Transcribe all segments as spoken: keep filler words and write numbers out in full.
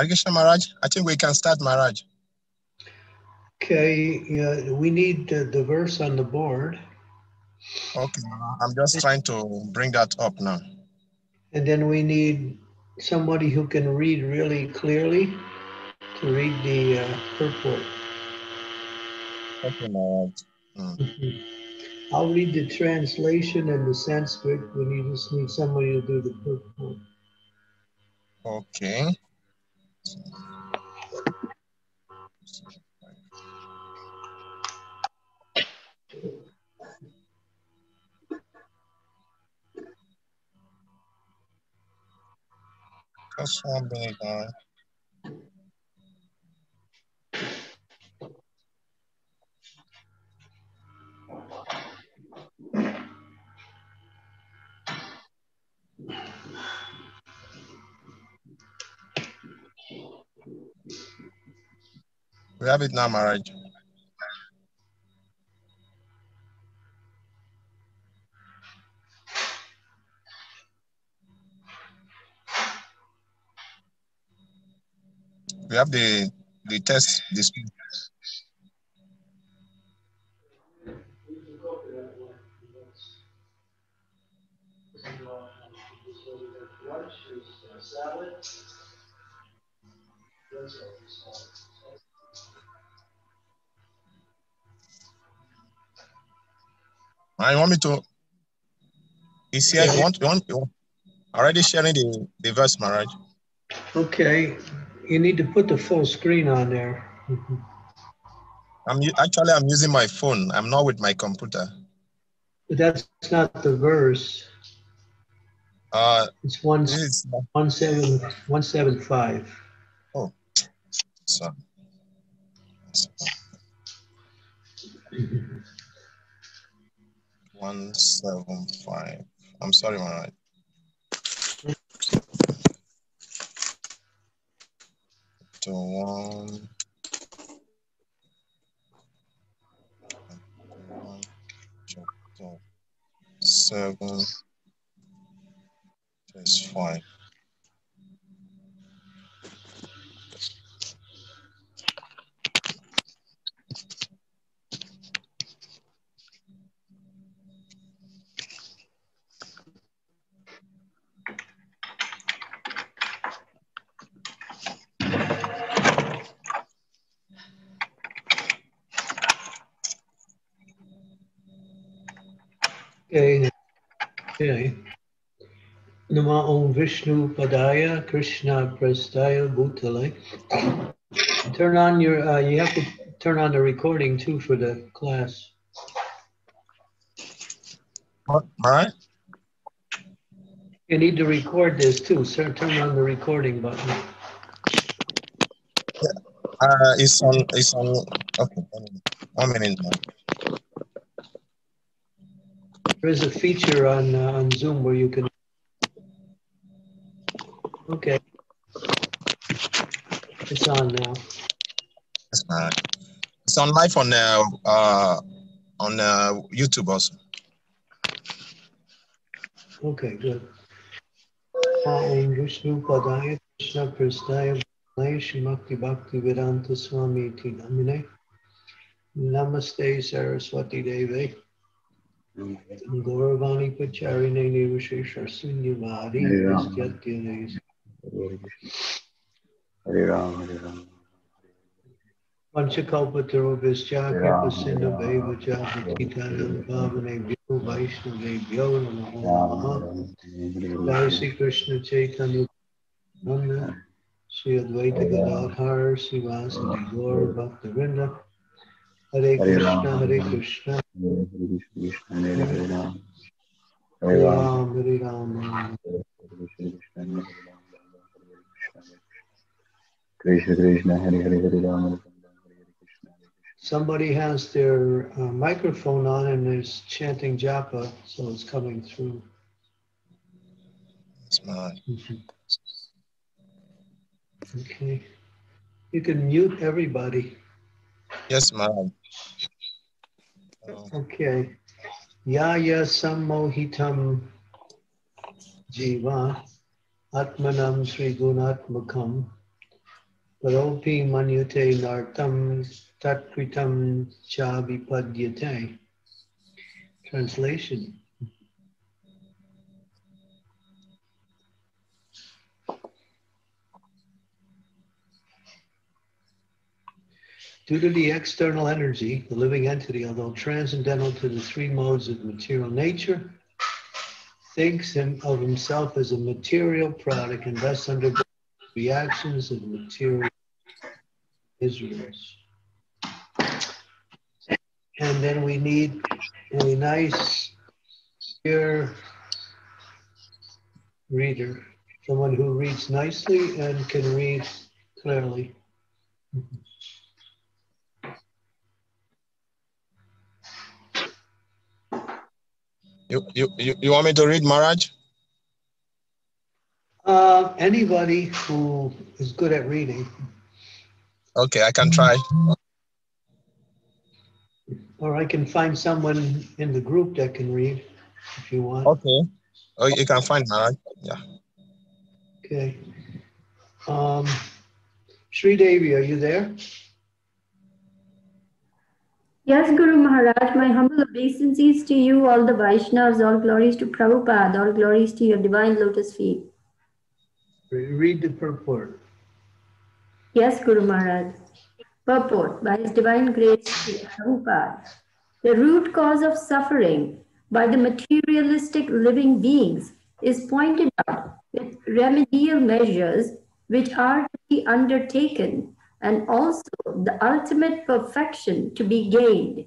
Hare Krishna Maharaj, I think we can start, Maharaj. Okay, uh, we need uh, the verse on the board. Okay, I'm just trying to bring that up now. And then we need somebody who can read really clearly to read the uh, purport. Okay, Maharaj. Mm. Mm-hmm. I'll read the translation and the Sanskrit when you just need somebody to do the purport. Okay. That's one big guy. We have it now, Maharaj. We have the, the test this. I want me to. Is here? You want? You want? You already sharing the the verse, Maharaj. Okay. You need to put the full screen on there. Mm-hmm. I'm actually I'm using my phone. I'm not with my computer. But that's not the verse. Uh, it's one it's, one seven one seven five. Oh, sorry. Mm-hmm. One seven five. I'm sorry, Maharaj. So one, one, chapter seven, verse five. Okay. Okay. Namo Vishnu Padaya, Krishna Prastaya Bhutale. Turn on your, uh, you have to turn on the recording too for the class. All right. You need to record this too, sir. Turn on the recording button. Yeah. Uh, it's on, it's on, okay. One minute now. There is a feature on uh, on Zoom where you can. Okay, it's on now. Yes, Maharaj. It's on live on uh, uh on uh, YouTube also. Okay, good. Om Vishnu Padaya Krishna Prastaya Shri Bhakti Bhakti Vedanta Swami Iti Namine Namaste Saraswati Deve. Gauravani Pacharine Nirvashesha Sunyavadi Vistyatyanes. Hare Rama, Hare Rama. Panchakalpataro Vistyakya Pasinda Bhava Jahatikana Bhavane Vyo Vaishnave Vyo Namaha Dasi Krishna Chaitanya Nanda Sri Advaita Gadadhar Sivasati Gaur Bhaktavinda Hare Krishna, Hare Krishna, Hare Krishna, Hare Ram, Hare Ram, Hare Ram, Krishna, Krishna, Hare Hare, Hare Ram. Somebody has their uh, microphone on and is chanting japa, so it's coming through. It's mine. Mm-hmm. Okay. You can mute everybody. Yes, ma'am. Okay. Yaya sammohitam jiva atmanam sri gunatmakam Paropi manyute nartam tatkritam cha vipadyate. Translation. Due to the external energy, the living entity, although transcendental to the three modes of material nature, thinks him of himself as a material product and thus undergoes the actions of material miseries. And then we need a nice, pure reader, someone who reads nicely and can read clearly. You, you, you, you want me to read, Maharaj? Uh, anybody who is good at reading. Okay, I can try. Or I can find someone in the group that can read, if you want. Okay. Oh, you can find Maharaj. Yeah. Okay. Um, Sri Devi, are you there? Yes, Guru Maharaj, my humble obeisances to you, all the Vaishnavas, all glories to Prabhupada, all glories to your divine lotus feet. Read the purport. Yes, Guru Maharaj. Purport, by his divine grace, Prabhupada. The root cause of suffering by the materialistic living beings is pointed out with remedial measures which are to be undertaken, and also the ultimate perfection to be gained.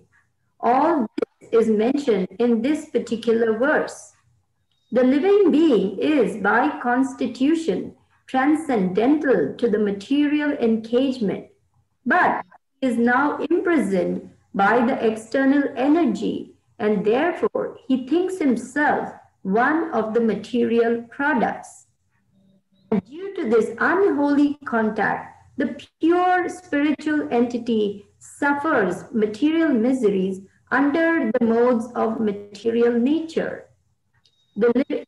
All this is mentioned in this particular verse. The living being is by constitution transcendental to the material engagement, but is now imprisoned by the external energy, and therefore he thinks himself one of the material products. And due to this unholy contact, the pure spiritual entity suffers material miseries under the modes of material nature. The, li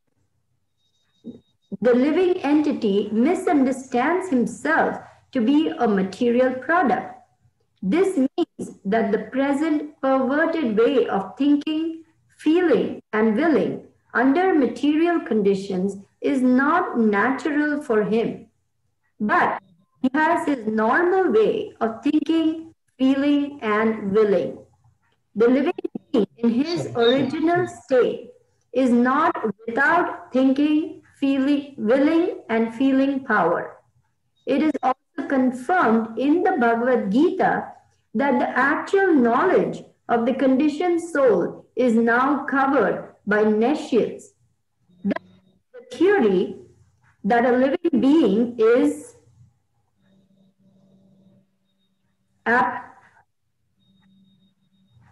the living entity misunderstands himself to be a material product. This means that the present perverted way of thinking, feeling, and willing under material conditions is not natural for him, but he has his normal way of thinking, feeling, and willing. The living being in his original state is not without thinking, feeling, willing, and feeling power. It is also confirmed in the Bhagavad Gita that the actual knowledge of the conditioned soul is now covered by nescience. The theory that a living being is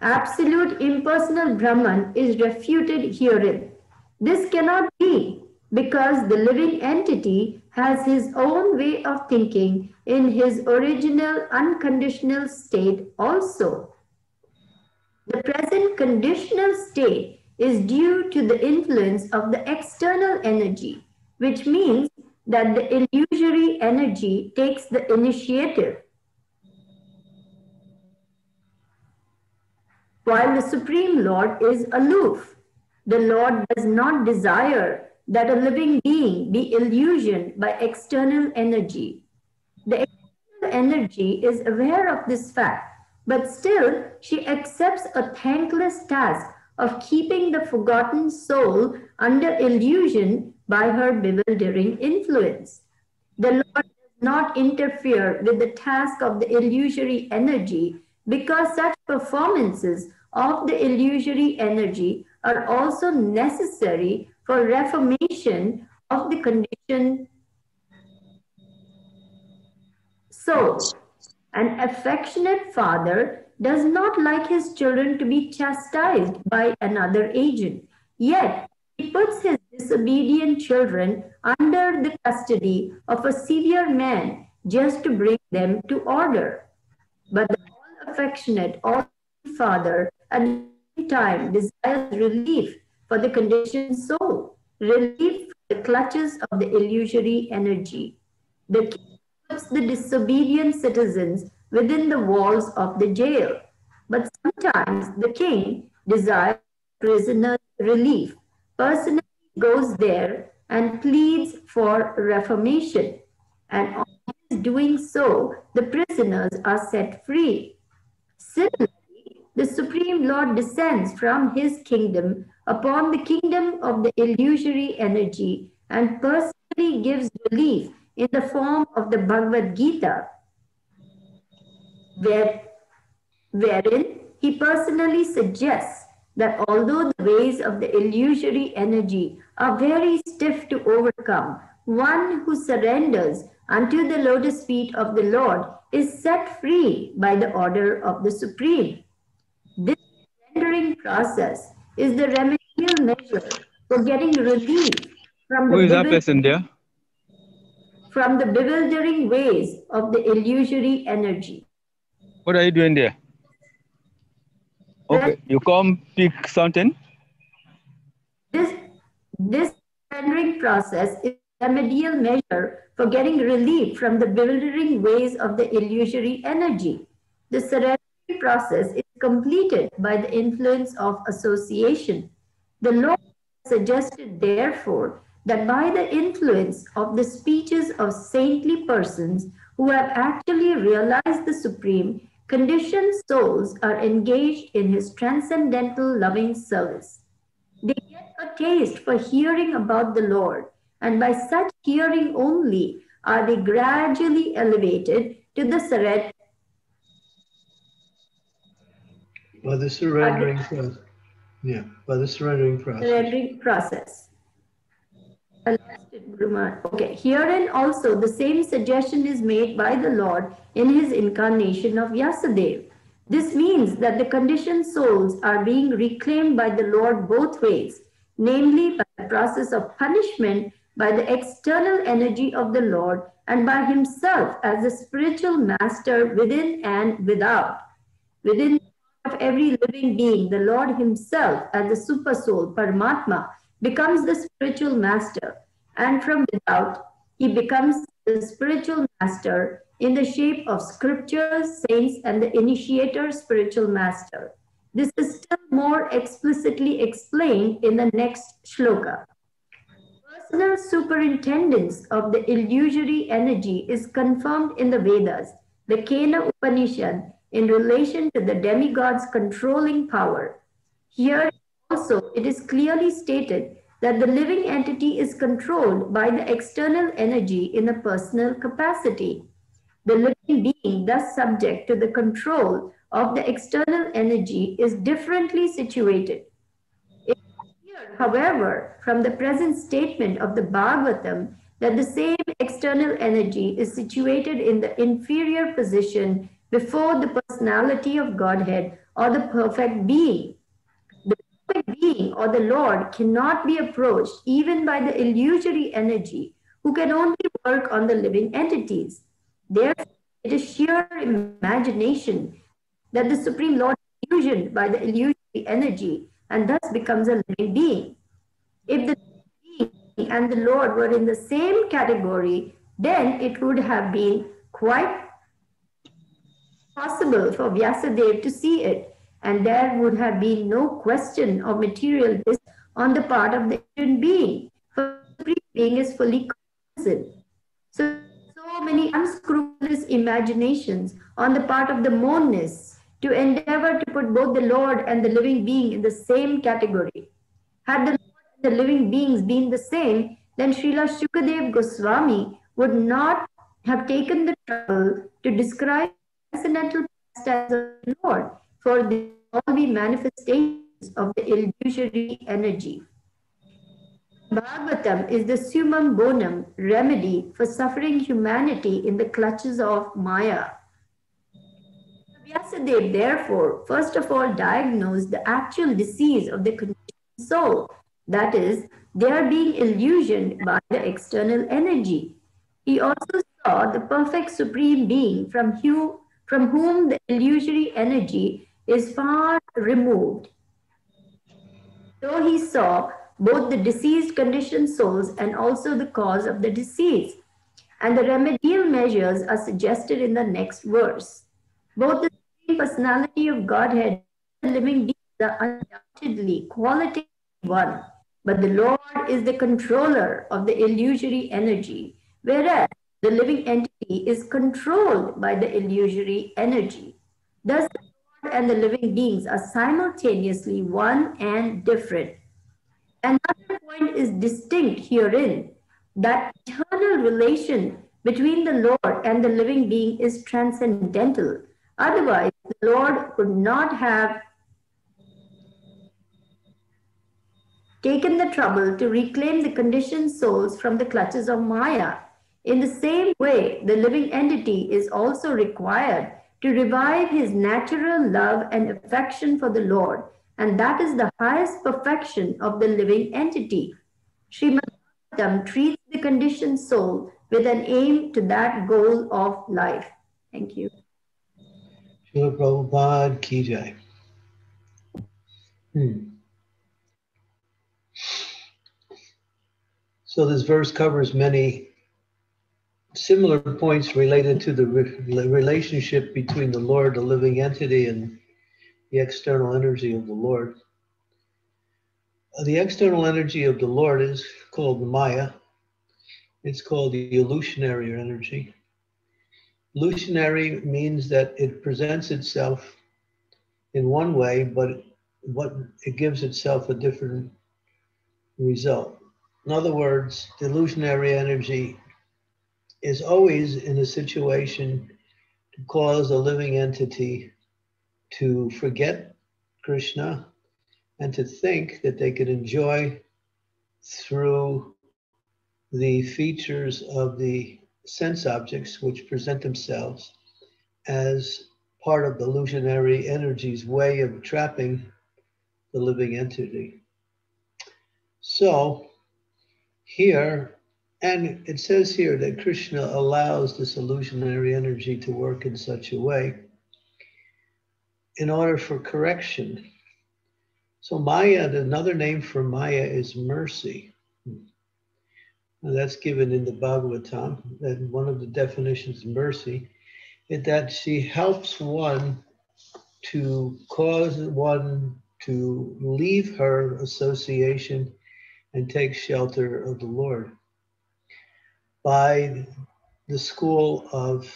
absolute impersonal Brahman is refuted herein. This cannot be, because the living entity has his own way of thinking in his original unconditional state also. The present conditional state is due to the influence of the external energy, which means that the illusory energy takes the initiative, while the Supreme Lord is aloof. The Lord does not desire that a living being be illusioned by external energy. The external energy is aware of this fact, but still she accepts a thankless task of keeping the forgotten soul under illusion by her bewildering influence. The Lord does not interfere with the task of the illusory energy, because such performances of the illusory energy are also necessary for reformation of the conditioned soul. An affectionate father does not like his children to be chastised by another agent, yet he puts his disobedient children under the custody of a severe man just to bring them to order. But the affectionate all father at the same time desires relief for the conditioned soul, relief from the clutches of the illusory energy. The king the disobedient citizens within the walls of the jail. But sometimes the king desires prisoner's relief, personally goes there and pleads for reformation, and on his doing so, the prisoners are set free. Similarly, the Supreme Lord descends from his kingdom upon the kingdom of the illusory energy and personally gives relief in the form of the Bhagavad Gita, where, wherein he personally suggests that although the ways of the illusory energy are very stiff to overcome, one who surrenders unto the lotus feet of the Lord is set free by the order of the Supreme. This surrendering process is the remedial measure for getting relief from the, Who is that person there? from the bewildering ways of the illusory energy. What are you doing there? Okay, you come pick something. This, this surrendering process is a remedial measure for getting relief from the bewildering ways of the illusory energy. The surrendering process is completed by the influence of association. The Lord suggested, therefore, that by the influence of the speeches of saintly persons who have actually realized the Supreme, conditioned souls are engaged in his transcendental loving service. They get a taste for hearing about the Lord, and by such hearing only are they gradually elevated to the surrender. By the surrendering uh, process. Yeah, by the surrendering process. Surrendering process. Okay, herein also the same suggestion is made by the Lord in his incarnation of Vyasadeva. This means that the conditioned souls are being reclaimed by the Lord both ways, namely by the process of punishment, by the external energy of the Lord, and by himself as the spiritual master within and without. Within of every living being, the Lord himself as the Supersoul, Paramatma, becomes the spiritual master, and from without, he becomes the spiritual master in the shape of scriptures, saints, and the initiator spiritual master. This is still more explicitly explained in the next shloka. Personal superintendence of the illusory energy is confirmed in the Vedas, the Kena Upanishad, in relation to the demigod's controlling power. Here also, it is clearly stated that the living entity is controlled by the external energy in a personal capacity. The living being thus subject to the control of the external energy is differently situated. It is clear, however, from the present statement of the Bhagavatam that the same external energy is situated in the inferior position before the personality of Godhead or the perfect being. Being or the Lord cannot be approached even by the illusory energy, who can only work on the living entities. Therefore, it is sheer imagination that the Supreme Lord is illusioned by the illusory energy and thus becomes a living being. If the living being and the Lord were in the same category, then it would have been quite possible for Vyasadeva to see it, and there would have been no question of material bliss on the part of the human being, for the Supreme Being is fully cognizant. So, so many unscrupulous imaginations on the part of the monists to endeavor to put both the Lord and the living being in the same category. Had the Lord and the living beings been the same, then Srila Shukadev Goswami would not have taken the trouble to describe the transcendental pastimes of the Lord, for they all be manifestations of the illusory energy. Bhagavatam is the summum bonum remedy for suffering humanity in the clutches of Maya. Vyasadeva therefore first of all diagnosed the actual disease of the conditioned soul, that is, they are being illusioned by the external energy. He also saw the perfect Supreme Being from, hu from whom the illusory energy is far removed. So he saw both the diseased conditioned souls and also the cause of the disease. and the remedial measures are suggested in the next verse. Both the Supreme Personality of Godhead and the living beings are undoubtedly qualitatively one, but the Lord is the controller of the illusory energy, whereas the living entity is controlled by the illusory energy. Thus, the Lord and the living beings are simultaneously one and different. Another point is distinct herein, that eternal relation between the Lord and the living being is transcendental. Otherwise, the Lord could not have taken the trouble to reclaim the conditioned souls from the clutches of Maya. In the same way, the living entity is also required to revive his natural love and affection for the Lord, and that is the highest perfection of the living entity. Srimad-Bhagavatam treats the conditioned soul with an aim to that goal of life. Thank you. Srila Prabhupada Ki Jai. Hmm. So this verse covers many similar points related to the re relationship between the Lord, the living entity, and the external energy of the Lord. The external energy of the Lord is called the Maya. It's called the illusionary energy. Illusionary means that it presents itself in one way, but what it gives itself a different result. In other words, the illusionary energy is always in a situation to cause a living entity to forget Krishna and to think that they could enjoy through the features of the sense objects which present themselves as part of the illusionary energy's way of trapping the living entity. So here, and it says here that Krishna allows this illusionary energy to work in such a way in order for correction. So Maya, another name for Maya is mercy. And that's given in the Bhagavatam, and one of the definitions of mercy is that she helps one to cause one to leave her association and take shelter of the Lord by the school of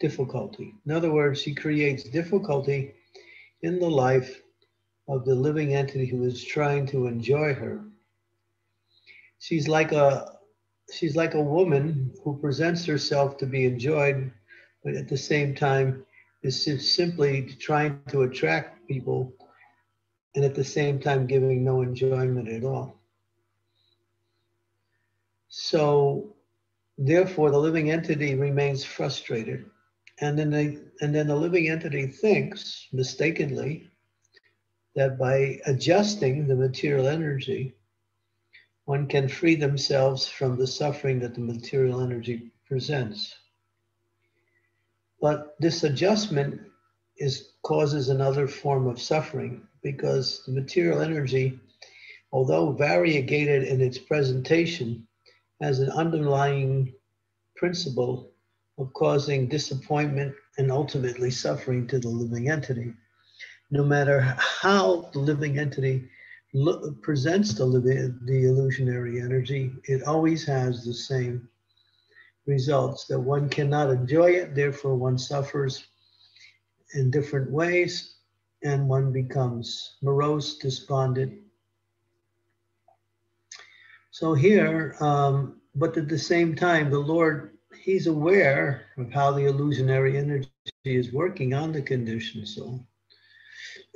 difficulty. In other words, she creates difficulty in the life of the living entity who is trying to enjoy her. She's like a, she's like a woman who presents herself to be enjoyed, but at the same time is simply trying to attract people and at the same time giving no enjoyment at all. So therefore the living entity remains frustrated. And then, they, and then the living entity thinks, mistakenly, that by adjusting the material energy, one can free themselves from the suffering that the material energy presents. But this adjustment is, causes another form of suffering, because the material energy, although variegated in its presentation, has an underlying principle of causing disappointment and ultimately suffering to the living entity. No matter how the living entity look, presents the, the illusionary energy, it always has the same results, that one cannot enjoy it, therefore one suffers in different ways, and one becomes morose, despondent. So here, um, but at the same time, the Lord, he's aware of how the illusionary energy is working on the conditioned soul.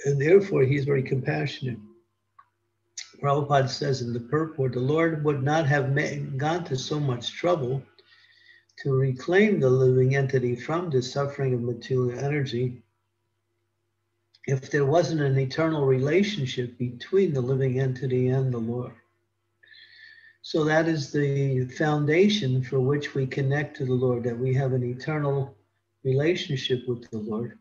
And therefore, he's very compassionate. Prabhupada says in the purport, the Lord would not have made, gone to so much trouble to reclaim the living entity from the suffering of material energy if there wasn't an eternal relationship between the living entity and the Lord. So that is the foundation for which we connect to the Lord, that we have an eternal relationship with the Lord.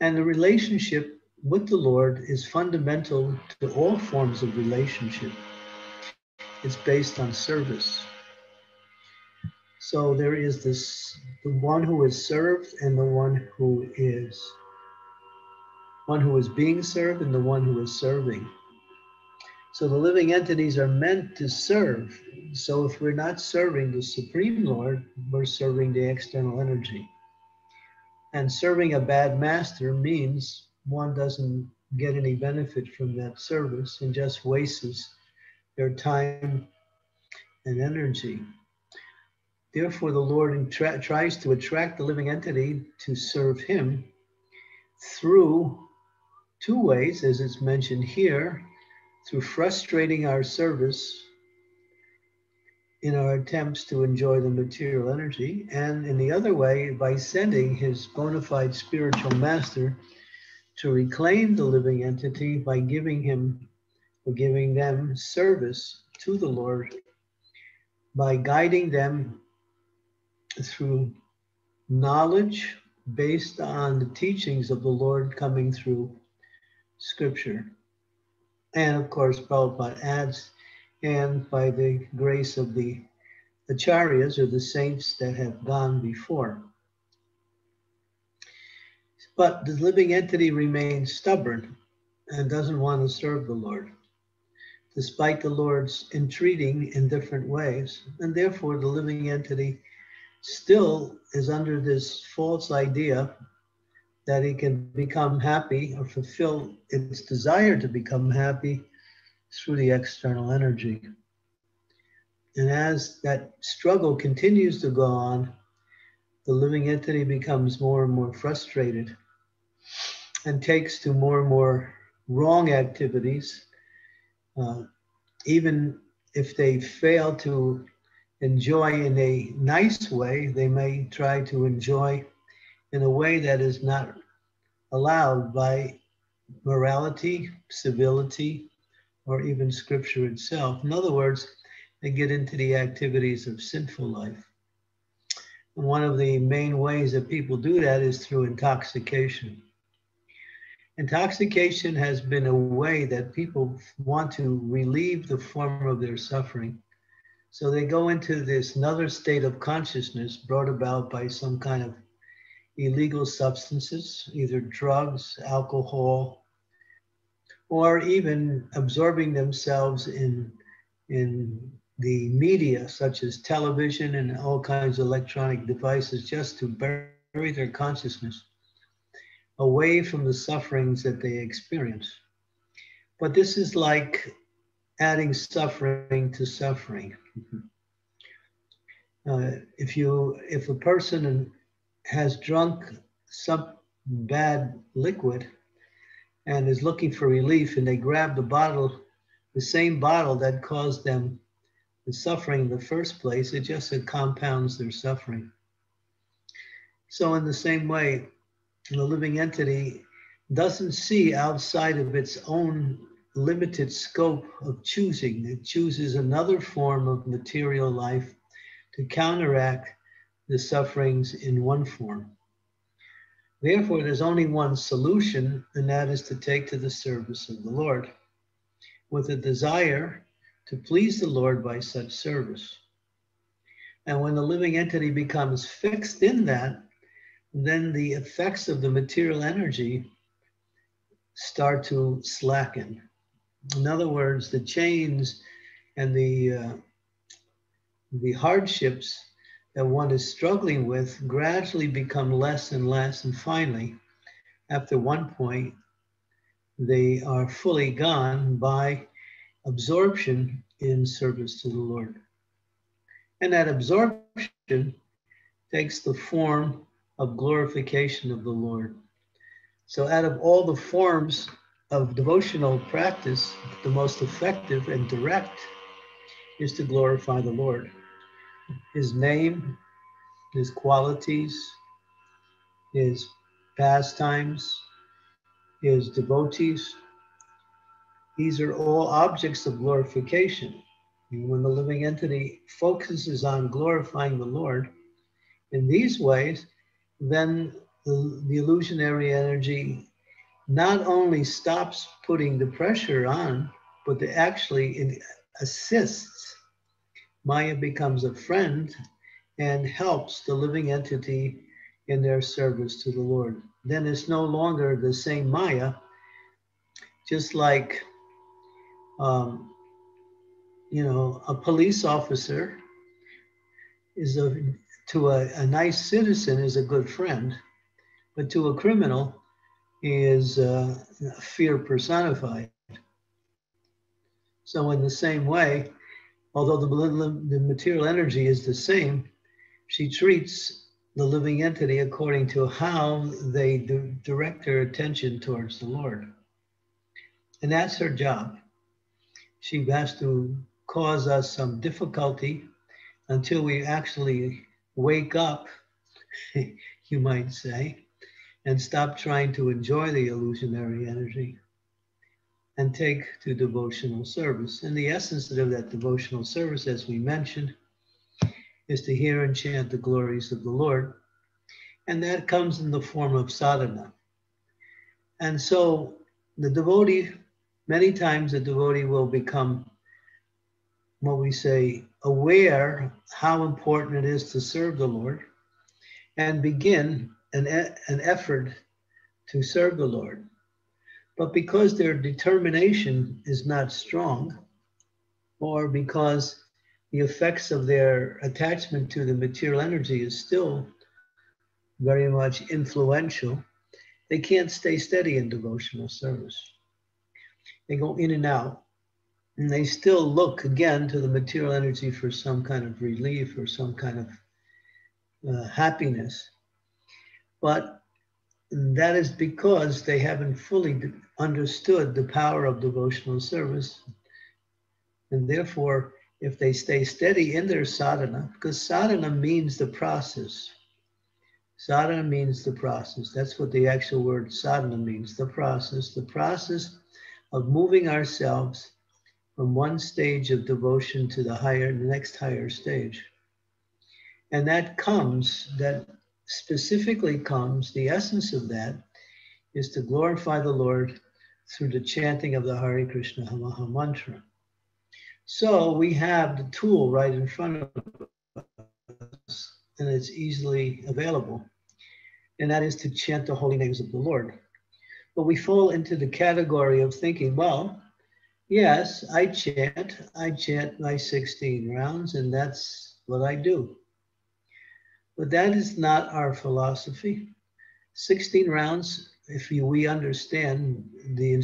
And the relationship with the Lord is fundamental to all forms of relationship. It's based on service. So there is this, the one who is served and the one who is, one who is being served and the one who is serving. So the living entities are meant to serve. So if we're not serving the Supreme Lord, we're serving the external energy. And serving a bad master means one doesn't get any benefit from that service and just wastes their time and energy. Therefore, the Lord tries to attract the living entity to serve him through two ways, as it's mentioned here, through frustrating our service in our attempts to enjoy the material energy, and in the other way, by sending his bona fide spiritual master to reclaim the living entity by giving him or giving them service to the Lord, by guiding them through knowledge based on the teachings of the Lord coming through scripture. And of course, Prabhupada adds, and by the grace of the acharyas or the saints that have gone before. But the living entity remains stubborn and doesn't want to serve the Lord, despite the Lord's entreating in different ways. And therefore, the living entity still is under this false idea that it can become happy or fulfill its desire to become happy through the external energy. And as that struggle continues to go on, the living entity becomes more and more frustrated and takes to more and more wrong activities, uh, even if they fail to enjoy in a nice way, they may try to enjoy in a way that is not allowed by morality, civility, or even scripture itself. In other words, they get into the activities of sinful life. And one of the main ways that people do that is through intoxication. Intoxication has been a way that people want to relieve the form of their suffering. So they go into this another state of consciousness brought about by some kind of illegal substances, either drugs, alcohol, or even absorbing themselves in, in the media, such as television and all kinds of electronic devices, just to bury their consciousness away from the sufferings that they experience. But this is like adding suffering to suffering. Uh, if you, if a person has drunk some bad liquid and is looking for relief, and they grab the bottle, the same bottle that caused them the suffering in the first place, it just it compounds their suffering. So in the same way, the living entity doesn't see outside of its own limited scope of choosing. It chooses another form of material life to counteract the sufferings in one form. Therefore, there's only one solution, and that is to take to the service of the Lord with a desire to please the Lord by such service. And when the living entity becomes fixed in that, then the effects of the material energy start to slacken. In other words, the chains and the, uh, the hardships that one is struggling with gradually become less and less, and finally, after one point, they are fully gone by absorption in service to the Lord. And that absorption takes the form of glorification of the Lord. So out of all the forms of devotional practice, the most effective and direct is to glorify the Lord. His name, his qualities, his pastimes, his devotees, these are all objects of glorification. And when the living entity focuses on glorifying the Lord in these ways, then the, the illusionary energy not only stops putting the pressure on, but it actually it assists. Maya becomes a friend and helps the living entity in their service to the Lord. Then it's no longer the same Maya, just like, um, you know, a police officer is a, to a, a nice citizen is a good friend, but to a criminal is uh, fear personified. So in the same way, although the, the material energy is the same, she treats the living entity according to how they do, direct their attention towards the Lord. And that's her job. She has to cause us some difficulty until we actually wake up, you might say, and stop trying to enjoy the illusionary energy and take to devotional service. And the essence of that devotional service, as we mentioned, is to hear and chant the glories of the Lord. And that comes in the form of sadhana. And so the devotee, many times the devotee will become, what we say, aware how important it is to serve the Lord and begin an, e an effort to serve the Lord. But because their determination is not strong, or because the effects of their attachment to the material energy is still very much influential, they can't stay steady in devotional service. They go in and out, and they still look again to the material energy for some kind of relief or some kind of uh, happiness. But that is because they haven't fully understood the power of devotional service. And therefore, if they stay steady in their sadhana, because sadhana means the process. Sadhana means the process. That's what the actual word sadhana means, the process. The process of moving ourselves from one stage of devotion to the higher, the next higher stage. And that comes, that specifically comes, the essence of that is to glorify the Lord through the chanting of the Hare Krishna Maha Mantra. So we have the tool right in front of us, and it's easily available, and that is to chant the holy names of the Lord. But we fall into the category of thinking, well, yes, I chant, I chant my sixteen rounds, and that's what I do. But that is not our philosophy. sixteen rounds, if you, we understand, the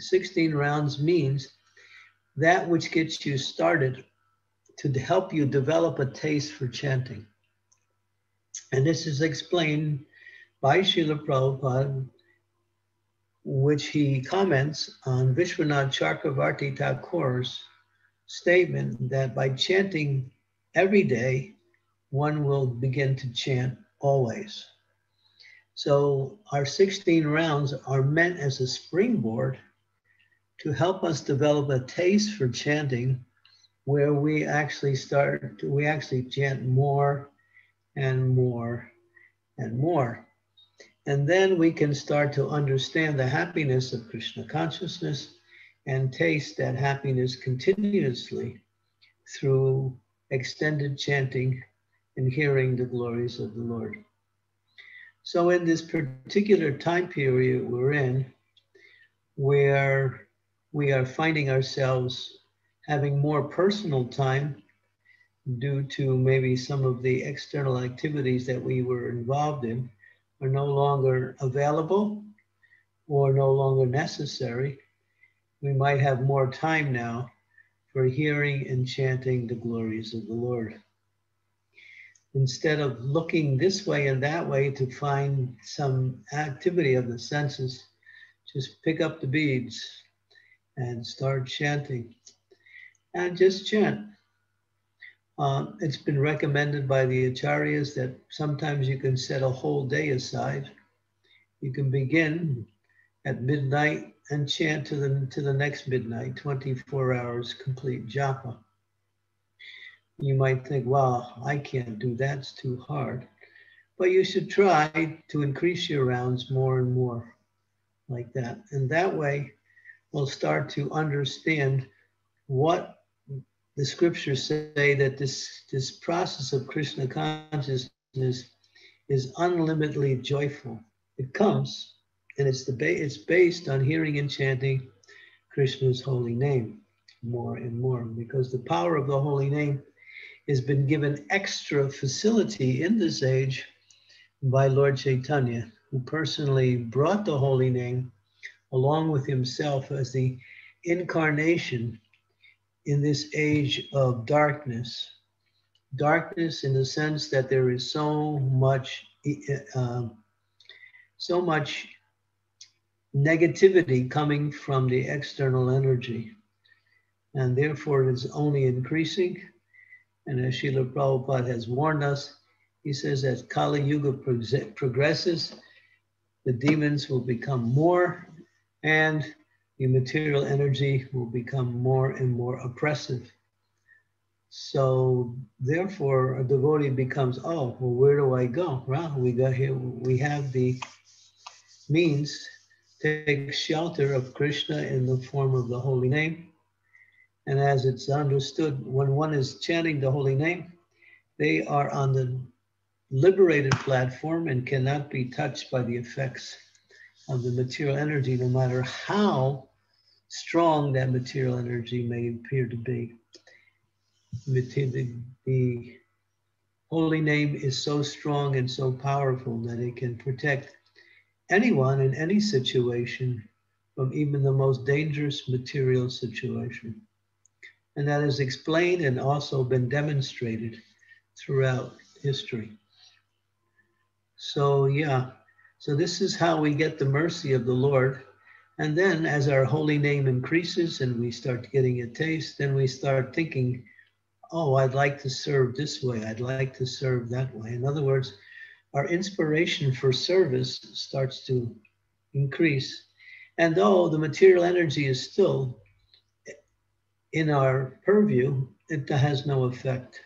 sixteen rounds means that which gets you started to help you develop a taste for chanting. And this is explained by Srila Prabhupada, which he comments on Vishvanatha Chakravarti Thakur's statement that by chanting every day, one will begin to chant always. So our sixteen rounds are meant as a springboard to help us develop a taste for chanting, where we actually start, we actually chant more and more and more. And then we can start to understand the happiness of Krishna consciousness and taste that happiness continuously through extended chanting and hearing the glories of the Lord. So in this particular time period we're in, where we are finding ourselves having more personal time due to maybe some of the external activities that we were involved in are no longer available or no longer necessary, we might have more time now for hearing and chanting the glories of the Lord. Instead of looking this way and that way to find some activity of the senses, just pick up the beads and start chanting. And just chant. Uh, it's been recommended by the acharyas that sometimes you can set a whole day aside. You can begin at midnight and chant to the, to the next midnight, twenty-four hours complete japa. You might think, wow, I can't do that, it's too hard. But you should try to increase your rounds more and more like that. And that way, we'll start to understand what the scriptures say that this, this process of Krishna consciousness is unlimitedly joyful. It comes, and it's, the ba it's based on hearing and chanting Krishna's holy name more and more, because the power of the holy name has been given extra facility in this age by Lord Chaitanya, who personally brought the holy name along with himself as the incarnation in this age of darkness. Darkness in the sense that there is so much, uh, so much negativity coming from the external energy. And therefore it's only increasing. And as Srila Prabhupada has warned us, he says that Kali Yuga progresses, the demons will become more, and the material energy will become more and more oppressive. So therefore, a devotee becomes, oh, well, where do I go? Well, we got here, we have the means to take shelter of Krishna in the form of the holy name. And as it's understood, when one is chanting the holy name, they are on the liberated platform and cannot be touched by the effects of the material energy, no matter how strong that material energy may appear to be. The, the holy name is so strong and so powerful that it can protect anyone in any situation from even the most dangerous material situation. And that is explained and also been demonstrated throughout history. So yeah, so this is how we get the mercy of the Lord. And then as our holy name increases and we start getting a taste, then we start thinking, oh, I'd like to serve this way, I'd like to serve that way. In other words, our inspiration for service starts to increase. And though the material energy is still in our purview, it has no effect.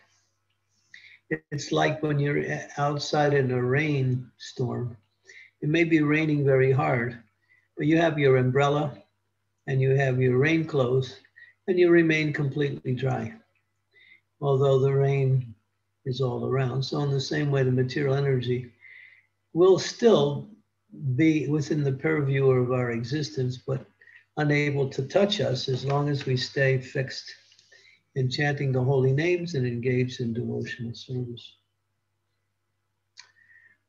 It's like when you're outside in a rainstorm. It may be raining very hard, but you have your umbrella and you have your rain clothes and you remain completely dry, although the rain is all around. So in the same way, the material energy will still be within the purview of our existence, but unable to touch us as long as we stay fixed in chanting the holy names and engaged in devotional service.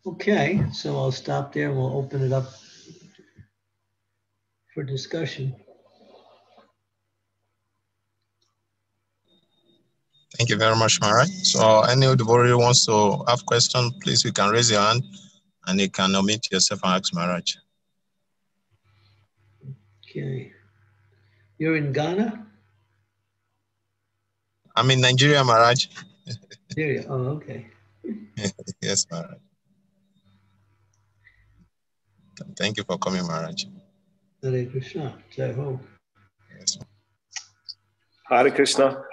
Okay, so I'll stop there and we'll open it up for discussion. Thank you very much, Mara. So any devotee wants to have question, please, you can raise your hand and you can unmute yourself and ask Maharaj. Okay. You're in Ghana? I'm in Nigeria, Maharaj. Nigeria, oh, okay. Yes, Maharaj. Thank you for coming, Maharaj. Hare Krishna. Jai Ho. Yes. Hare Krishna.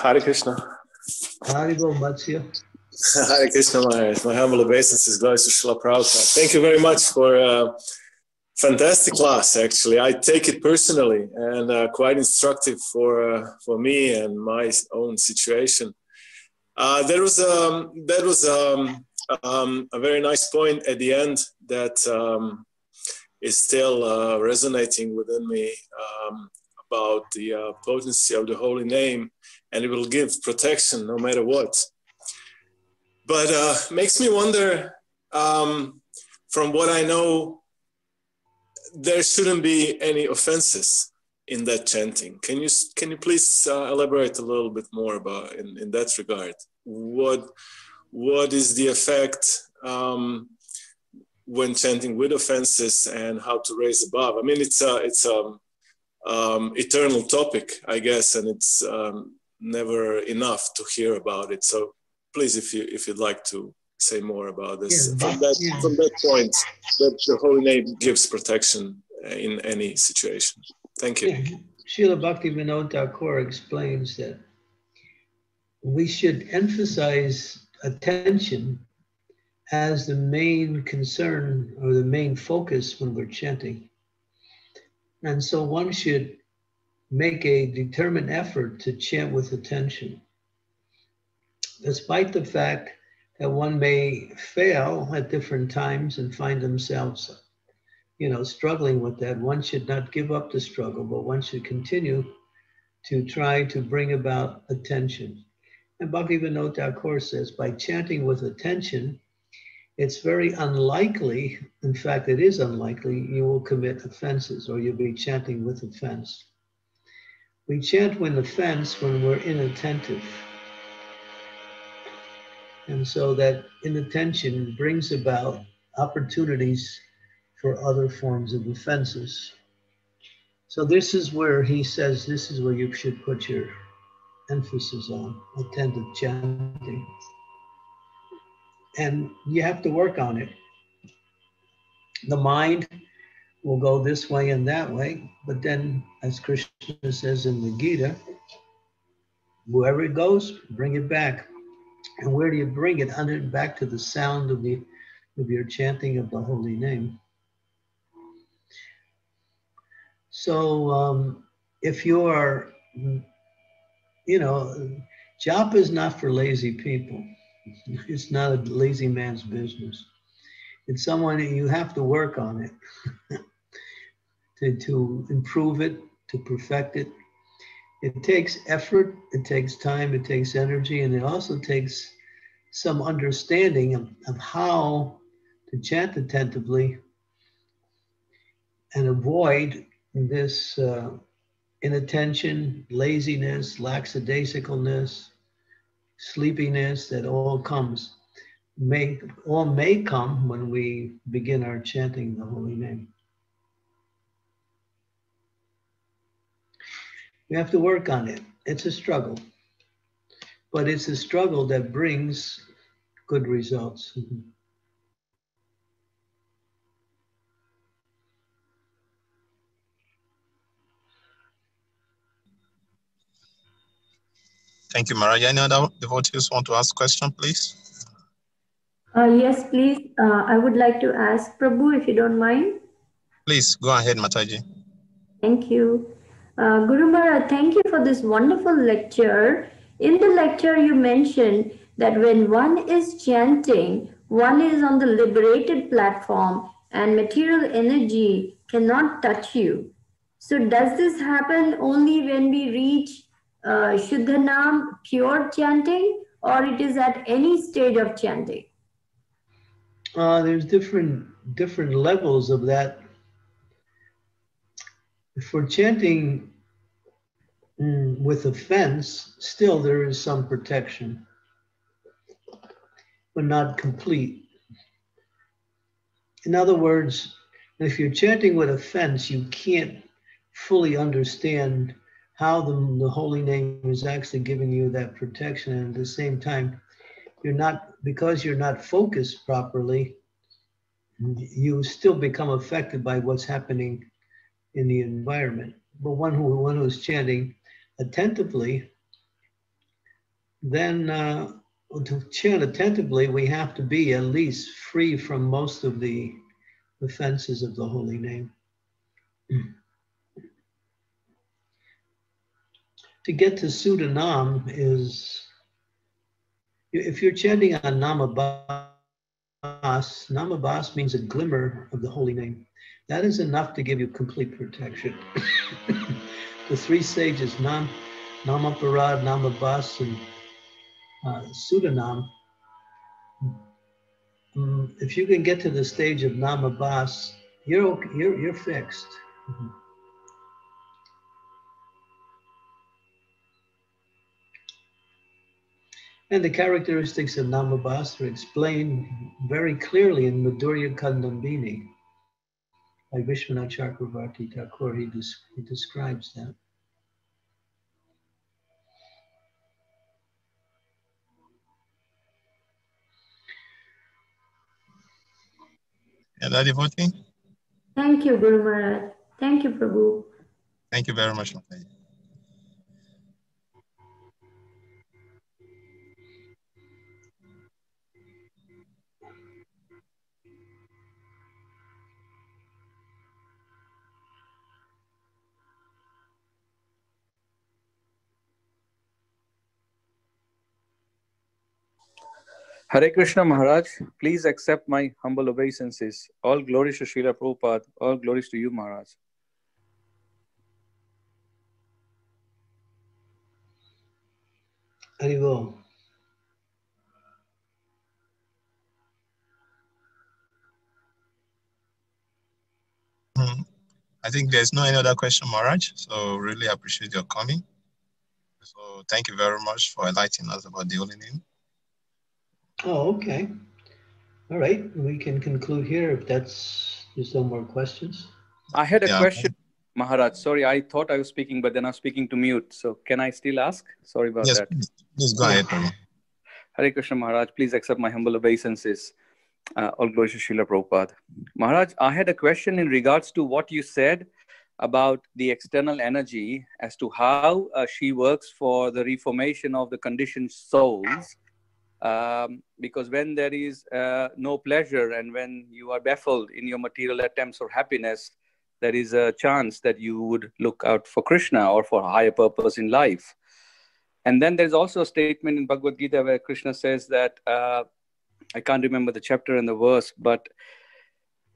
Hare Krishna. Hare Go, Matsya. Hare Krishna, Maharaj. My humble obeisances, glories to Srila Prabhupada. Thank you very much for a fantastic class, actually. I take it personally and uh, quite instructive for, uh, for me and my own situation. Uh, there was, um, there was um, Um, a very nice point at the end that um, is still uh, resonating within me um, about the uh, potency of the holy name, and it will give protection no matter what. But uh, makes me wonder, um, from what I know, there shouldn't be any offenses in that chanting. Can you, can you please uh, elaborate a little bit more about in, in that regard? What... What is the effect um, when chanting with offenses, and how to raise above? I mean, it's a, it's a um, eternal topic, I guess, and it's um, never enough to hear about it. So, please, if you if you'd like to say more about this, yeah, from that yeah. from that point, that the holy name gives protection in any situation. Thank you. Yeah. Srila Bhaktivinoda Thakura explains that we should emphasize attention as the main concern or the main focus when we're chanting. And so one should make a determined effort to chant with attention. Despite the fact that one may fail at different times and find themselves, you know, struggling with that, one should not give up the struggle, but one should continue to try to bring about attention. And Bhaktivinoda Thakur says, by chanting with attention, it's very unlikely, in fact, it is unlikely, you will commit offenses, or you'll be chanting with offense. We chant with offense when we're inattentive. And so that inattention brings about opportunities for other forms of offenses. So this is where he says, this is where you should put your emphasis on, attentive chanting. And you have to work on it. The mind will go this way and that way, but then, as Krishna says in the Gita, wherever it goes, bring it back. And where do you bring it? Under back to the sound of the of your chanting of the holy name. So um, if you are, you know, japa is not for lazy people. It's not a lazy man's business. It's someone that you have to work on it to to improve it, to perfect it. It takes effort, it takes time, it takes energy, and it also takes some understanding of, of how to chant attentively and avoid this uh, inattention, laziness, lackadaisicalness, sleepiness that all comes, may, all may come when we begin our chanting the holy name. We have to work on it. It's a struggle. But it's a struggle that brings good results. Thank you, Maharaj. Any other devotees want to ask a question, please? Uh, yes, please. Uh, I would like to ask Prabhu, if you don't mind. Please, go ahead, Mataji. Thank you. Uh, Guru Maharaj, thank you for this wonderful lecture. In the lecture, you mentioned that when one is chanting, one is on the liberated platform and material energy cannot touch you. So does this happen only when we reach Uh, Sudanam, pure chanting, or it is at any stage of chanting? Uh, there's different different levels of that. For chanting mm, with offense, still there is some protection, but not complete. In other words, if you're chanting with offense, you can't fully understand how the, the holy name is actually giving you that protection. And at the same time, you're not, because you're not focused properly, you still become affected by what's happening in the environment. But one who one who's chanting attentively, then uh, to chant attentively, we have to be at least free from most of the offenses of the holy name. To get to Sudanam is, if you're chanting on Namabas, Namabas means a glimmer of the holy name. That is enough to give you complete protection. The three stages, Nam, Namaparad, Namabas, and uh, Sudanam. Um, if you can get to the stage of Namabas, you're, you're, you're fixed. Mm-hmm. And the characteristics of Namabas are explained very clearly in Madhurya Kandambini by Vishvanatha Chakravarti Thakur. He, des he describes that. Hello, devotee. Thank you, Guru Maharaj. Thank you, Prabhu. Thank you very much, Mataji. Hare Krishna Maharaj, please accept my humble obeisances. All glories to Srila Prabhupada, all glories to you, Maharaj. Haribo. Hmm. I think there's no any other question, Maharaj, so really appreciate your coming. So thank you very much for enlightening us about the Holy Name. Oh, okay. All right. We can conclude here if that's, there's no more questions. I had a yeah. question, Maharaj. Sorry, I thought I was speaking, but then I was speaking to mute. So can I still ask? Sorry about yes, that. Please, please go ahead. Hare Krishna Maharaj, please accept my humble obeisances. Uh, all glories to Srila Prabhupada. Maharaj, I had a question in regards to what you said about the external energy as to how uh, she works for the reformation of the conditioned souls. Um, because when there is uh, no pleasure and when you are baffled in your material attempts for happiness, there is a chance that you would look out for Krishna or for a higher purpose in life. And then there's also a statement in Bhagavad Gita where Krishna says that, uh, I can't remember the chapter and the verse, but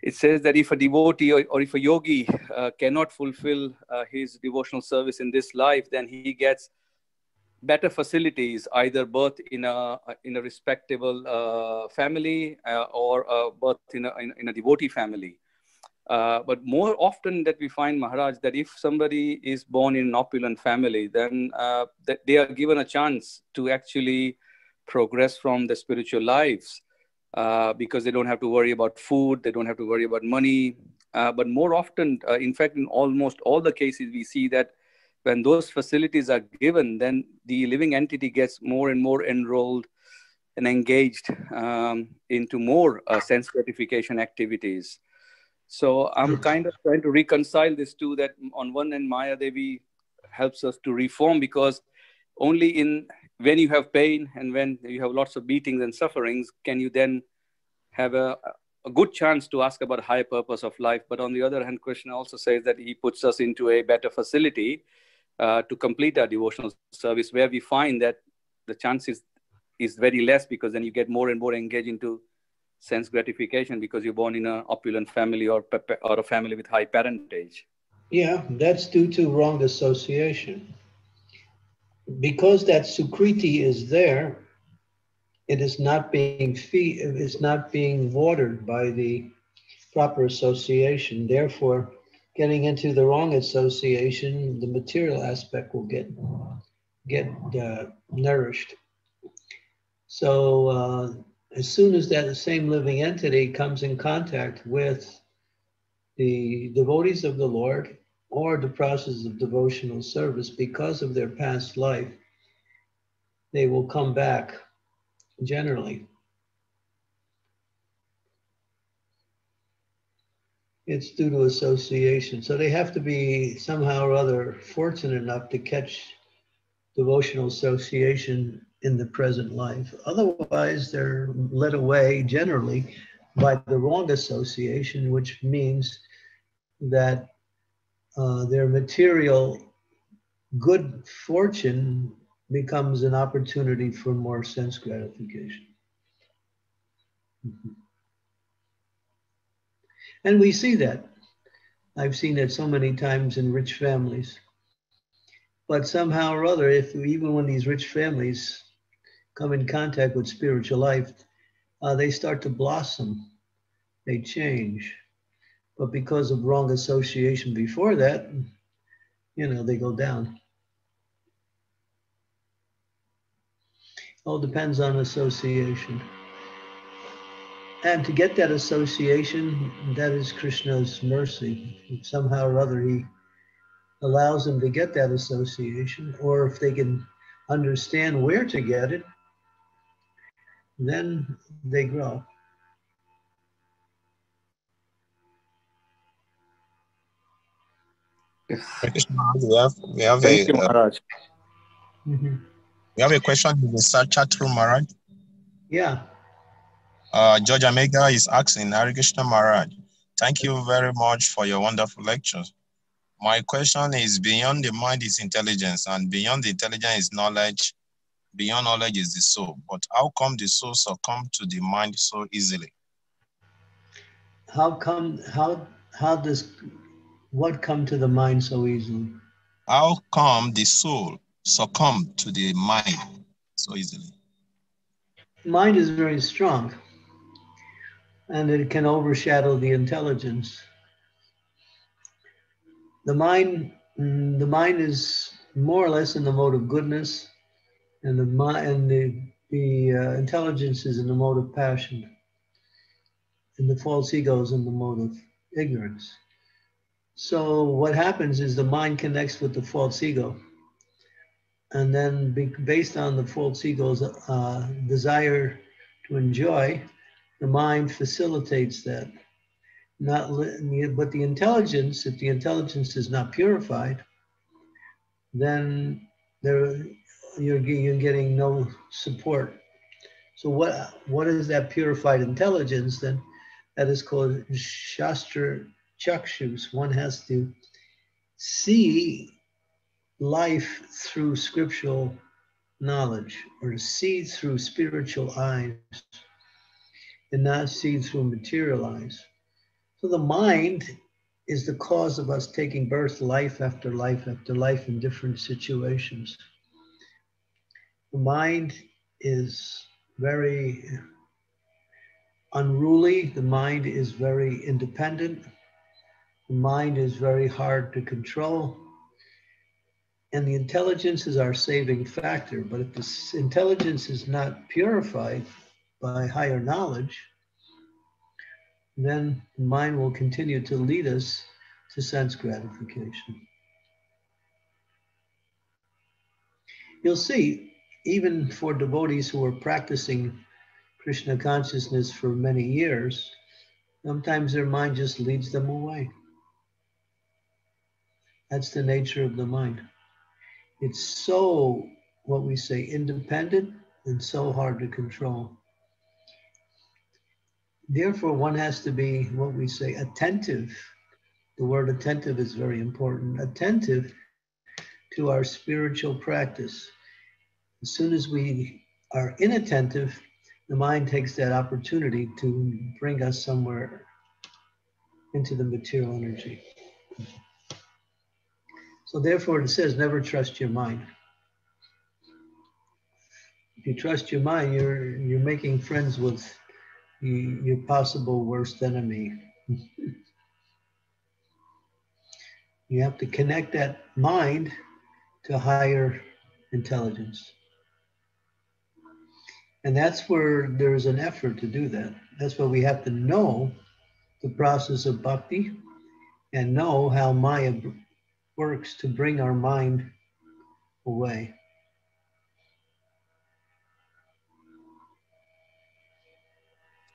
it says that if a devotee or, or if a yogi uh, cannot fulfill uh, his devotional service in this life, then he gets better facilities, either birth in a in a respectable uh, family uh, or uh, birth in a, in, in a devotee family. Uh, but more often that we find, Maharaj, that if somebody is born in an opulent family, then uh, that they are given a chance to actually progress from the spiritual lives uh, because they don't have to worry about food, they don't have to worry about money. Uh, but more often, uh, in fact, in almost all the cases, we see that when those facilities are given, then the living entity gets more and more enrolled and engaged um, into more uh, sense gratification activities. So I'm kind of trying to reconcile this too, that on one end, Maya Devi helps us to reform, because only in when you have pain and when you have lots of beatings and sufferings, can you then have a, a good chance to ask about higher purpose of life. But on the other hand, Krishna also says that he puts us into a better facility Uh, to complete our devotional service, where we find that the chances is very less, because then you get more and more engaged into sense gratification because you're born in an opulent family or, or a family with high parentage. Yeah, that's due to wrong association. Because that sukriti is there, it is not being fee it's not being watered by the proper association. Therefore, getting into the wrong association, the material aspect will get get uh, nourished. So uh, as soon as that same living entity comes in contact with the devotees of the Lord or the process of devotional service, because of their past life, they will come back generally. It's due to association. So they have to be somehow or other fortunate enough to catch devotional association in the present life. Otherwise, they're led away generally by the wrong association, which means that uh, their material good fortune becomes an opportunity for more sense gratification. Mm-hmm. And we see that. I've seen that so many times in rich families. But somehow or other, if even when these rich families come in contact with spiritual life, uh, they start to blossom, they change. But because of wrong association before that, you know, they go down. All depends on association. And to get that association, that is Krishna's mercy. If somehow or other he allows them to get that association, or if they can understand where to get it, then they grow. We have, we have Thank a, you, Maharaj. Uh, mm-hmm. We have a question in the chat room, Maharaj. Yeah. Uh, George Amega is asking, Hare Krishna Maharaj, thank you very much for your wonderful lectures. My question is, beyond the mind is intelligence, and beyond the intelligence is knowledge, beyond knowledge is the soul. But how come the soul succumbs to the mind so easily? How come, how, how does what come to the mind so easily? How come the soul succumb to the mind so easily? Mind is very strong, and it can overshadow the intelligence. The mind, the mind is more or less in the mode of goodness, and the mind, and the the uh, intelligence is in the mode of passion, and the false ego is in the mode of ignorance. So what happens is the mind connects with the false ego, and then be, based on the false ego's uh, desire to enjoy, the mind facilitates that. Not, but the intelligence, if the intelligence is not purified, then there you're, you're getting no support. So what what is that purified intelligence then? That is called Shastra Chakshus. One has to see life through scriptural knowledge, or see through spiritual eyes, and not see through material eyes. So the mind is the cause of us taking birth life after life after life in different situations. The mind is very unruly. The mind is very independent. The mind is very hard to control. And the intelligence is our saving factor. But if this intelligence is not purified by higher knowledge, then the mind will continue to lead us to sense gratification. You'll see, even for devotees who are practicing Krishna consciousness for many years, sometimes their mind just leads them away. That's the nature of the mind. It's so, what we say, independent and so hard to control. Therefore, one has to be, what we say, attentive. The word attentive is very important. Attentive to our spiritual practice. As soon as we are inattentive, the mind takes that opportunity to bring us somewhere into the material energy. So therefore, it says, never trust your mind. If you trust your mind, you're, you're making friends with your possible worst enemy. You have to connect that mind to higher intelligence. And that's where there's an effort to do that. That's where we have to know the process of bhakti and know how Maya works to bring our mind away.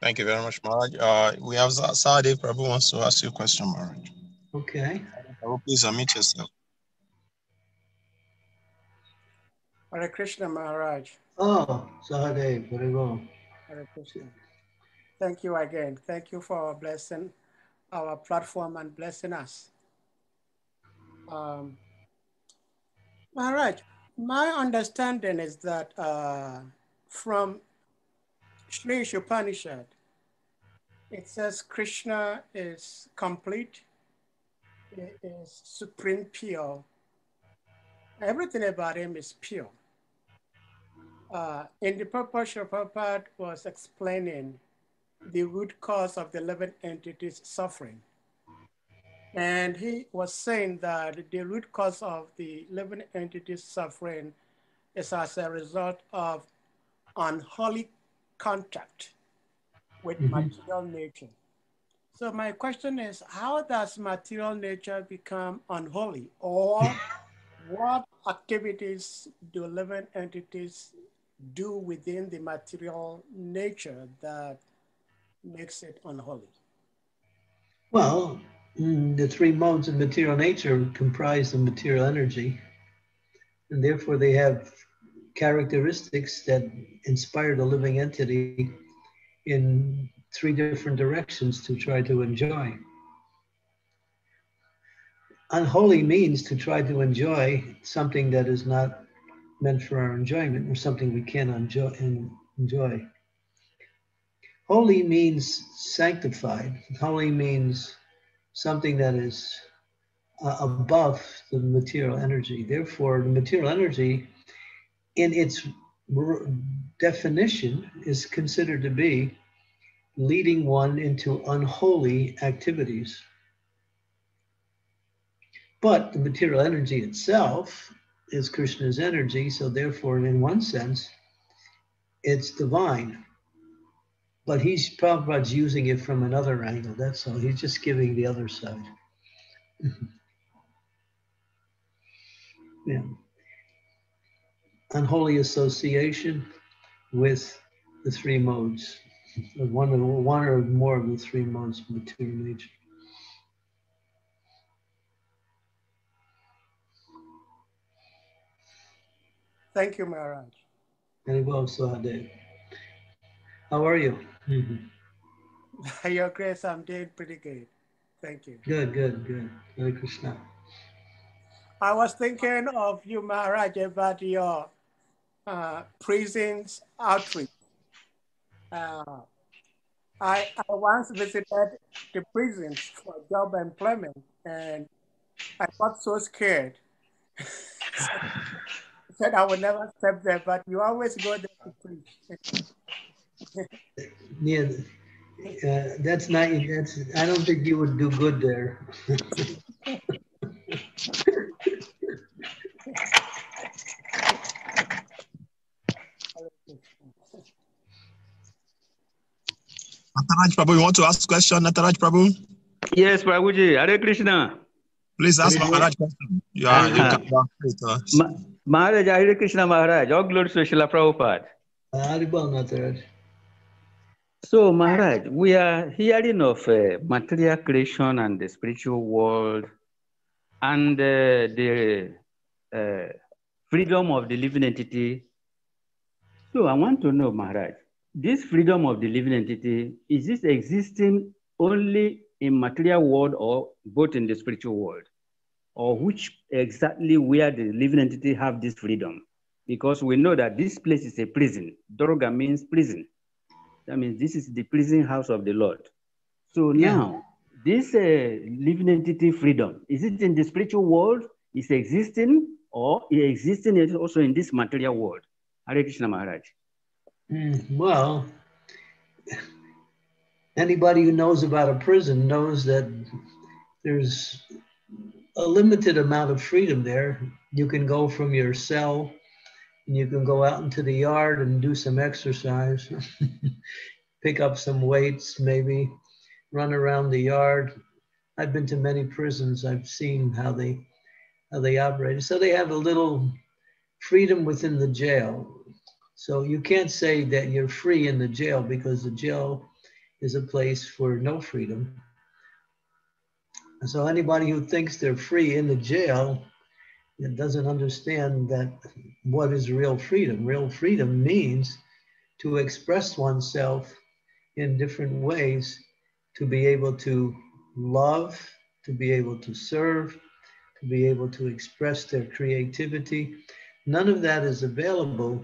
Thank you very much, Maharaj. Uh, we have Sadev Prabhu wants to ask you a question, Maharaj. Okay. Prabhu, please unmute yourself. Hare Krishna, Maharaj. Oh, Sadev, very well. Hare Krishna. Thank you again. Thank you for blessing our platform and blessing us. Um, Maharaj, my understanding is that uh, from Sri Ishopanishad, it says Krishna is complete, it is supreme pure. Everything about him is pure. Uh, in the purpose, Srila Prabhupada was explaining the root cause of the living entity's suffering. And he was saying that the root cause of the living entity's suffering is as a result of unholy contact with mm-hmm. material nature. So my question is, how does material nature become unholy, or what activities do living entities do within the material nature that makes it unholy? Well, the three modes of material nature comprise the material energy, and therefore they have characteristics that inspire the living entity in three different directions to try to enjoy. Unholy means to try to enjoy something that is not meant for our enjoyment or something we can enjoy. Holy means sanctified. Holy means something that is uh, above the material energy. Therefore, the material energy in its definition is considered to be leading one into unholy activities. But the material energy itself is Krishna's energy, so therefore, in one sense, it's divine. But he's Prabhupada's using it from another angle, that's all. He's just giving the other side. Yeah. Unholy association with the three modes, one or, one or more of the three modes of material nature. Thank you, Maharaj. Very well, Suhadev. How are you? Mm-hmm. Your grace, I'm doing pretty good. Thank you. Good, good, good. Hare Krishna. I was thinking of you, Maharaj, about your uh, prisons outreach. Uh, I, I once visited the prisons for job employment, and I got so scared. Said I would never step there, but you always go there to preach. Yeah, uh, that's not. That's. I don't think you would do good there. Nataraj Prabhu, you want to ask a question, Nataraj Prabhu? Yes, Prabhuji. Hare Krishna. Please ask Maharaj question. Yeah, you can ask it. Ma Maharaj, Hare Krishna Maharaj, all glory to Srila Prabhupada. So Maharaj, we are hearing of uh, material creation and the spiritual world and uh, the uh, freedom of the living entity. So I want to know, Maharaj, this freedom of the living entity, is this existing only in material world or both in the spiritual world? Or which exactly where the living entity have this freedom? Because we know that this place is a prison. Doroga means prison. That means this is the prison house of the Lord. So yeah. Now, this uh, living entity freedom, is it in the spiritual world, is existing, or it existing also in this material world? Hare Krishna Maharaj. Mm, well, anybody who knows about a prison knows that there's a limited amount of freedom there. You can go from your cell, and you can go out into the yard and do some exercise, pick up some weights, maybe run around the yard. I've been to many prisons. I've seen how they how they operate. So they have a little freedom within the jail. So you can't say that you're free in the jail, because the jail is a place for no freedom. So anybody who thinks they're free in the jail doesn't understand that what is real freedom. Real freedom means to express oneself in different ways, to be able to love, to be able to serve, to be able to express their creativity. None of that is available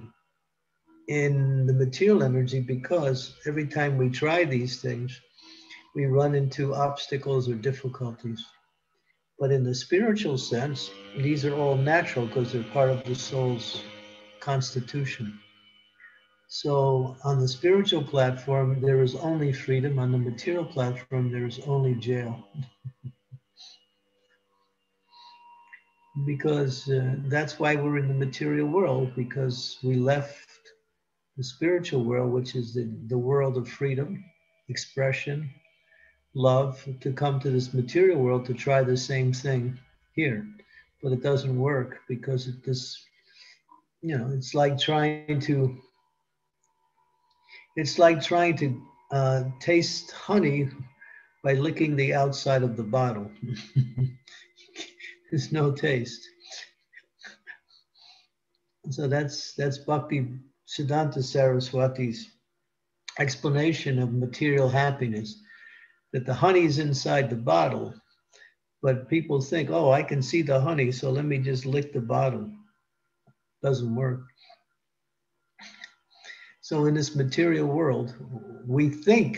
in the material energy, because every time we try these things, we run into obstacles or difficulties. But in the spiritual sense, these are all natural because they're part of the soul's constitution. So on the spiritual platform, there is only freedom. On the material platform, there is only jail. Because uh, that's why we're in the material world, because we left the spiritual world, which is the, the world of freedom, expression, love, to come to this material world to try the same thing here. But it doesn't work, because it this, you know, it's like trying to, it's like trying to uh, taste honey by licking the outside of the bottle. There's no taste. So that's, that's Bhakti Siddhanta Saraswati's explanation of material happiness, that the honey's inside the bottle, but people think, oh, I can see the honey, so let me just lick the bottle. doesn't work. So in this material world, we think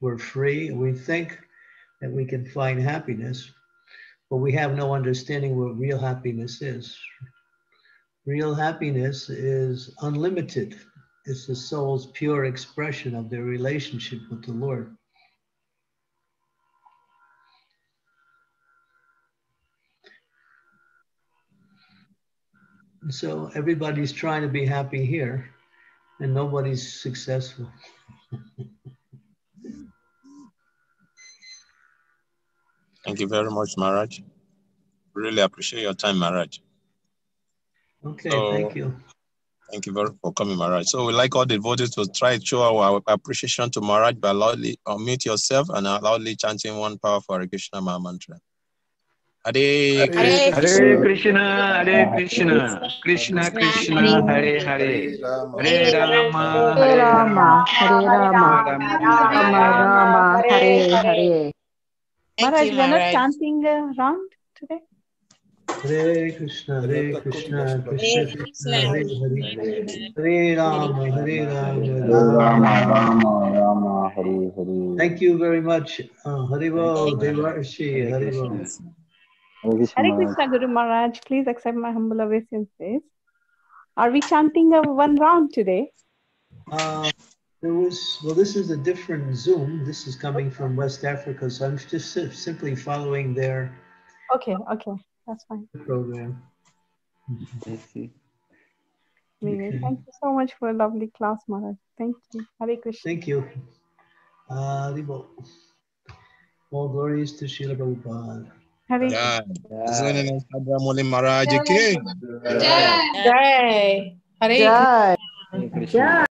we're free, we think that we can find happiness, but we have no understanding what real happiness is. Real happiness is unlimited. It's the soul's pure expression of their relationship with the Lord. So everybody's trying to be happy here, and nobody's successful. Thank you very much, Maharaj. Really appreciate your time, Maharaj. Okay, so, thank you. Thank you very much for coming, Maharaj. So we like all the devotees to try to show our appreciation to Maharaj by loudly unmute yourself and loudly chanting one powerful Hare Krishna Maha Mantra. Hare Krishna, Hare Krishna, Hare Krishna, Krishna Krishna, Hare Hare, Hare Rama, Hare Rama, Hare Rama, Hare Hare. Maharaj, we are not chanting round today? Hare Krishna, Hare Krishna, Krishna Krishna, Hare Hare, Hare Rama, Hare Rama, Hare Hare. Thank you very much. Hare Bol, Devarshi, Hare Bol. Hare Krishna, Guru Maharaj, please accept my humble obeisances. Are we chanting a one round today? Uh, there was, well, this is a different Zoom. This is coming from West Africa, so I'm just simply following their... Okay, okay, that's fine. ...program. Anyway, okay. Thank you so much for a lovely class, Maharaj. Thank you. Hare Krishna. Thank you. Uh, all glories to Srila Prabhupada. Hare Krishna. Jai. Jai. Jai. Jai. Hare Krishna.